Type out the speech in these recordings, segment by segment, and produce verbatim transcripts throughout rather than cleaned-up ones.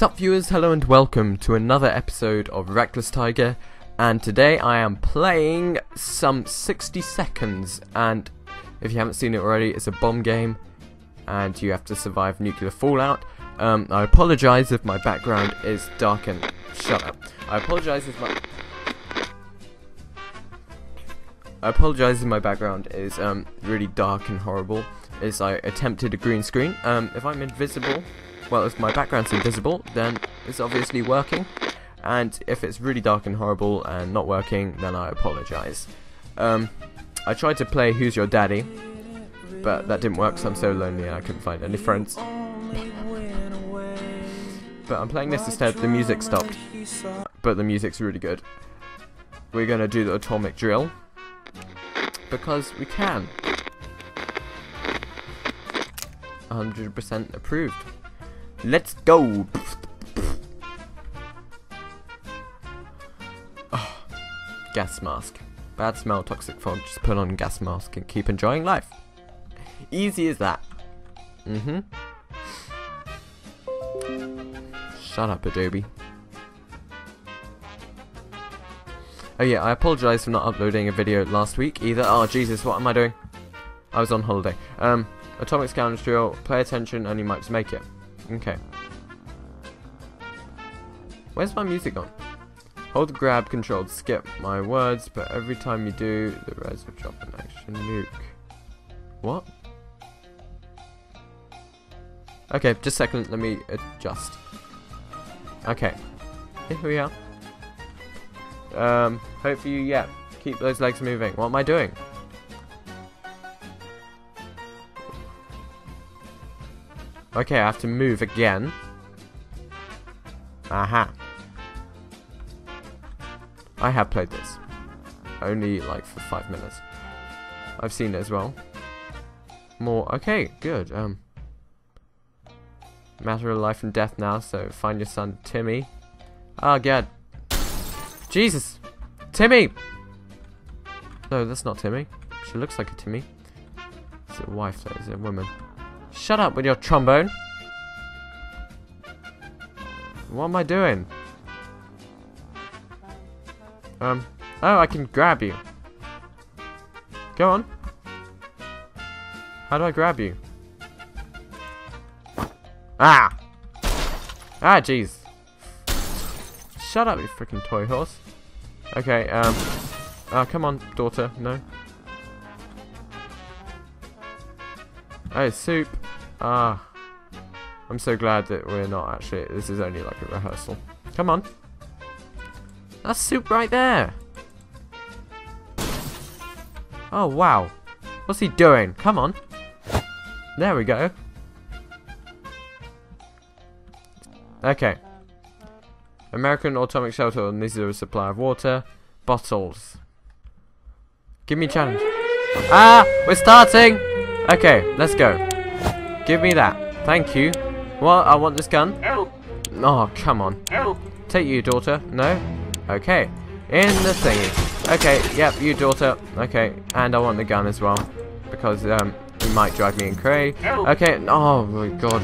Sup viewers, hello and welcome to another episode of Reckless Tiger, and today I am playing some sixty seconds, and if you haven't seen it already, it's a bomb game and you have to survive nuclear fallout. Um, I apologise if my background is dark and... shut up. I apologise if my... I apologise if my background is um, really dark and horrible, as I attempted a green screen. Um, if I'm invisible... Well, if my background's invisible, then it's obviously working, and if it's really dark and horrible and not working, then I apologise. Um, I tried to play Who's Your Daddy, but that didn't work, so I'm so lonely and I couldn't find any friends. But I'm playing this instead. The music stopped, but the music's really good. We're going to do the atomic drill, because we can. one hundred percent approved. Let's go! Oh, gas mask. Bad smell, toxic fog. Just put on gas mask and keep enjoying life. Easy as that. Mm-hmm. Shut up, Adobe. Oh yeah, I apologise for not uploading a video last week either. Oh Jesus, what am I doing? I was on holiday. Um, Atomic Scavenge Drill, pay attention and you might just make it. Okay. Where's my music on? Hold grab control to skip my words, but every time you do, the res will drop an action nuke. What? Okay, just a second, let me adjust. Okay. Here we are. Um, hope you, yeah, keep those legs moving. What am I doing? Okay, I have to move again. Aha. I have played this. Only like for five minutes. I've seen it as well. More. Okay, good. Um, matter of life and death now, so find your son, Timmy. Ah, oh, God. Jesus. Timmy! No, that's not Timmy. She looks like a Timmy. Is it a wife though? Is it a woman? Shut up with your trombone. What am I doing? Um. Oh, I can grab you. Go on. How do I grab you? Ah! Ah, jeez. Shut up, you freaking toy horse. Okay, um. Ah, come on, daughter. No. Oh, soup. Ah, I'm so glad that we're not actually, this is only like a rehearsal. Come on. That's soup right there. Oh, wow. What's he doing? Come on. There we go. Okay. American Atomic Shelter, and this is a supply of water. Bottles. Give me a challenge. Ah, we're starting. Okay, let's go. Give me that. Thank you. Well, I want this gun. Oh, come on. Take you, daughter. No? Okay. In the thingy. Okay, yep, you, daughter. Okay, and I want the gun as well. Because, um, it might drive me in cray. Okay, oh my god.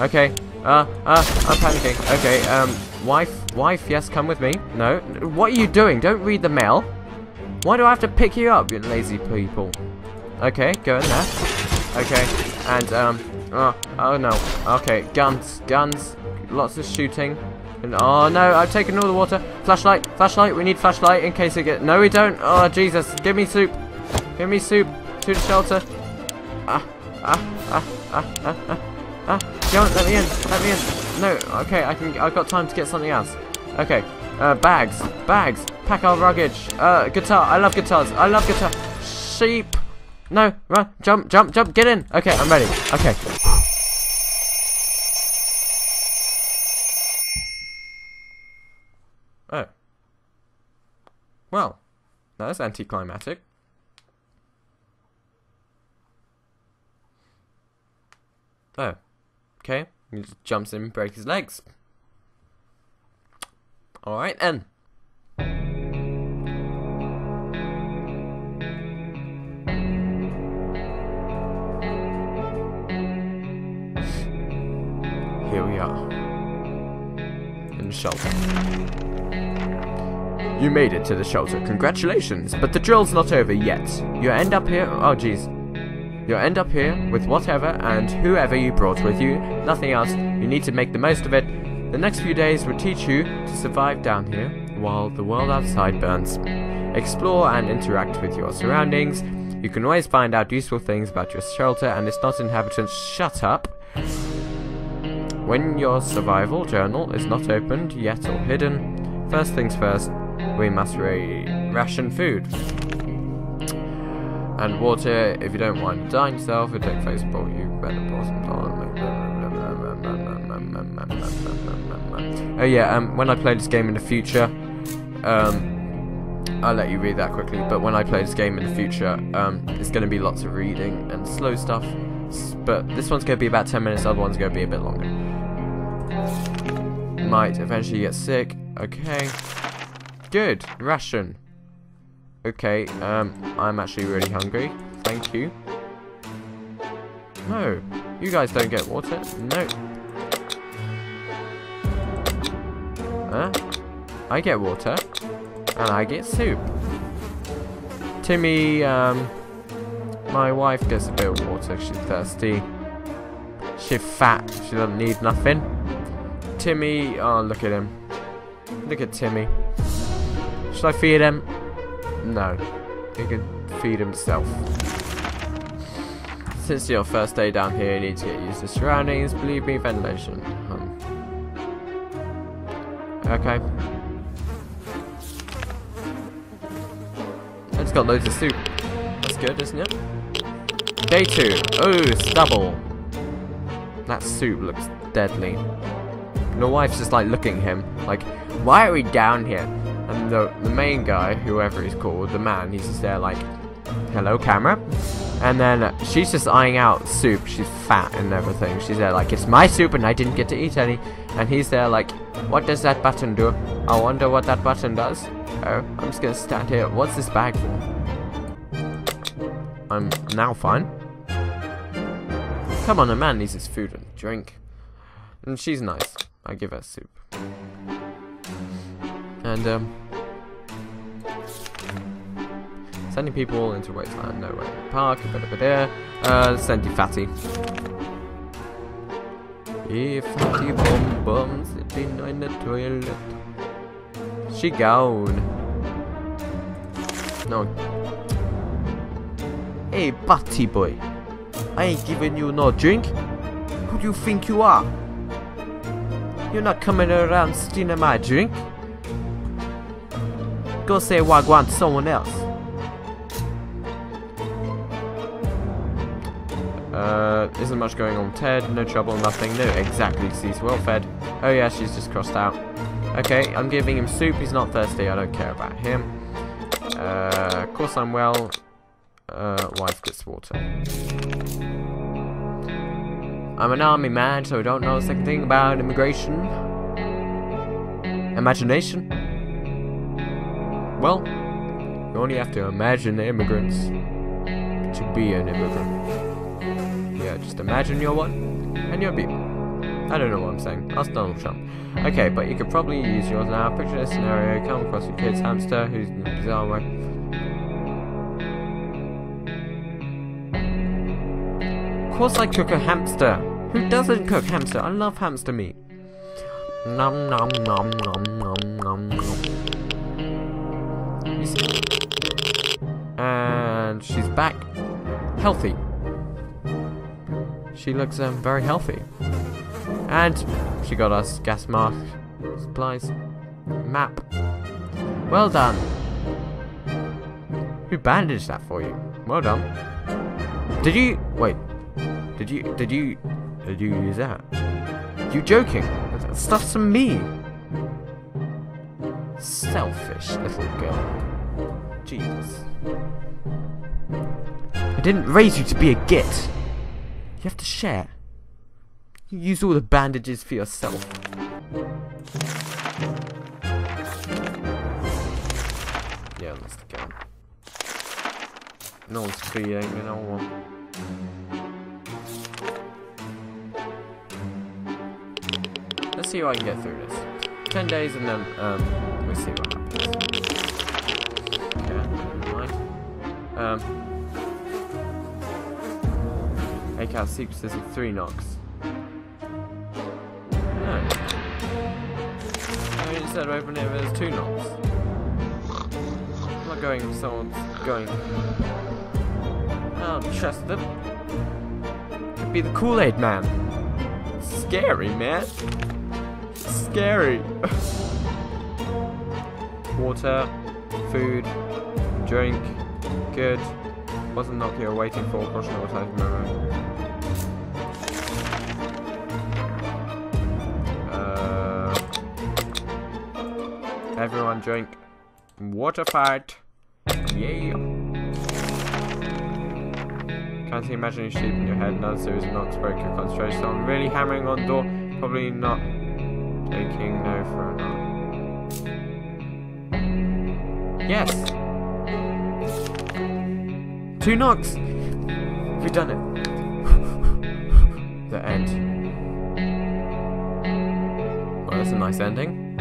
Okay, uh, uh, I'm panicking. Okay, um, wife, wife, yes, come with me. No? What are you doing? Don't read the mail. Why do I have to pick you up, you lazy people? Okay, go in there. Okay, and, um... Oh, oh no. Okay, guns, guns, lots of shooting. And oh no, I've taken all the water. Flashlight, flashlight, we need flashlight in case it get. No, we don't. Oh, Jesus. Give me soup. Give me soup. To the shelter. Ah, ah, ah, ah, ah, ah, ah. Don't let me in. Let me in. No, okay, I can, I've got time to get something else. Okay, uh, bags, bags, pack our luggage. Uh, guitar, I love guitars. I love guitar. Sheep. No, run, jump, jump, jump, get in. Okay, I'm ready. Okay. Oh. Well, that's anticlimactic. Oh. Okay, he just jumps in and breaks his legs. Alright then. Here we are. shelter. You made it to the shelter, congratulations, but the drill's not over yet. You end up here, oh jeez. You'll end up here with whatever and whoever you brought with you, nothing else. You need to make the most of it. The next few days will teach you to survive down here while the world outside burns. Explore and interact with your surroundings. You can always find out useful things about your shelter and its not inhabitants. Shut up! When your survival journal is not opened yet or hidden, first things first, we must ra- ration food. And water, if you don't want to die yourself, or take Facebook, you better pause and time. Oh yeah, um, when I play this game in the future, um, I'll let you read that quickly, but when I play this game in the future, um, it's going to be lots of reading and slow stuff, but this one's going to be about ten minutes, the other one's going to be a bit longer. Might eventually get sick, okay. Good, ration. Okay, um, I'm actually really hungry. Thank you. No, you guys don't get water. No. Huh? I get water. And I get soup. Timmy, um, my wife gets a bit of water. She's thirsty. She's fat. She doesn't need nothing. Timmy, oh, look at him. Look at Timmy. Should I feed him? No, he can feed himself. Since your first day down here, you need to get used to surroundings. Believe me, ventilation. Um, okay. It's got loads of soup. That's good, isn't it? Day two. Oh, stubble. That soup looks deadly. And the wife's just like looking at him, like, why are we down here? And the, the main guy, whoever he's called, the man, he's just there like, hello camera? And then uh, she's just eyeing out soup, she's fat and everything. She's there like, it's my soup and I didn't get to eat any. And he's there like, what does that button do? I wonder what that button does. Oh, I'm just gonna stand here. What's this bag for? I'm now fine. Come on, a man needs his food and drink. And she's nice. I give her soup. And, um, sending people into wasteland, no way. Park, a bit of a air. Uh, send you fatty. Yeah, fatty bum bum sitting in the toilet. She gone. No. Hey, batty boy. I ain't giving you no drink. Who do you think you are? You're not coming around stealing my drink. Go say wagwan to someone else. Uh, isn't much going on. Ted, no trouble, nothing new. Exactly, he's well fed. Oh yeah, she's just crossed out. Okay, I'm giving him soup. He's not thirsty. I don't care about him. Uh, of course I'm well. Uh, wife gets water. I'm an army man, so I don't know a second thing about immigration. Imagination. Well, you only have to imagine the immigrants to be an immigrant. Yeah, just imagine you're one, and you'll be. I don't know what I'm saying. Ask Donald Trump. Okay, but you could probably use yours now. Picture this scenario: come across your kid's hamster who's in a bizarre way. Of course, I cook a hamster. Who doesn't cook hamster? I love hamster meat. Nom nom nom nom nom nom nom. And she's back, healthy. She looks um, very healthy. And she got us gas mask, supplies, map. Well done. Who bandaged that for you? Well done. Did you wait? Did you did you did you use that? You joking? That stuff's from me. Selfish little girl. Jesus. I didn't raise you to be a git. You have to share. You use all the bandages for yourself. Yeah, that's the game. No one's feeding me, no one. Let's see how I can get through this. ten days and then um, we'll see what happens. Okay, never mind. Um, take out superstition three knocks. No. I mean, instead of opening it, there's two knocks. I'm not going if someone's going. I don't trust them. Could be the Kool-Aid man. Scary, man. Scary. Water, food, drink, good. Wasn't knock you were waiting for, gosh, no, what I remember. Uh, everyone drink. Water fight. Yeah. Can't see imagining sheep in your head. Another series of knocks broke your concentration. I'm really hammering on the door. Probably not taking no for a knock. Yes! Two knocks! We've done it. The end. Well, that's a nice ending.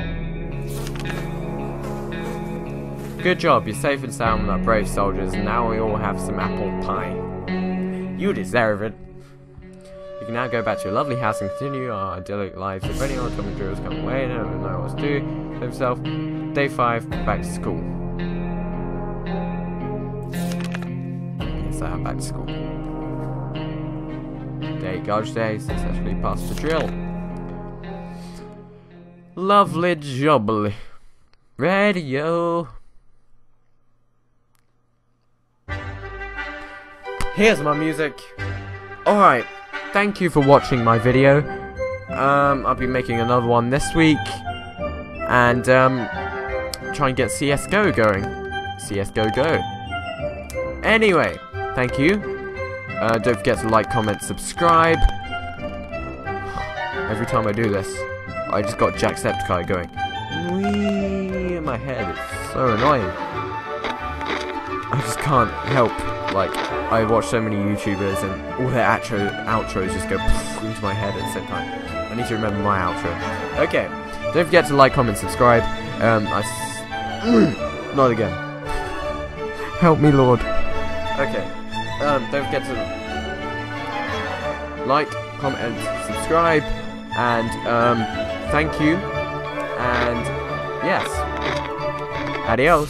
Good job, you're safe and sound with our brave soldiers. Now we all have some apple pie. You deserve it. You can now go back to your lovely house and continue our idyllic lives. If anyone from the drills come away and don't know what to do with himself, day five, back to school. Yes, I have back to school. Day garbage day, successfully passed the drill. Lovely jubbly. Radio. Here's my music. Alright, thank you for watching my video. Um, I'll be making another one this week. And um, try and get C S G O going. C S G O Go. Anyway, thank you. Uh, don't forget to like, comment, subscribe. Every time I do this, I just got Jacksepticeye going. Wee in my head, it's so annoying. I just can't help, like... I watch so many YouTubers and all their outro, outros just go into my head at the same time. I need to remember my outro. Okay, don't forget to like, comment, subscribe. Um, I s not again. Help me, Lord. Okay, um, don't forget to like, comment, subscribe, and um, thank you. And yes, adios.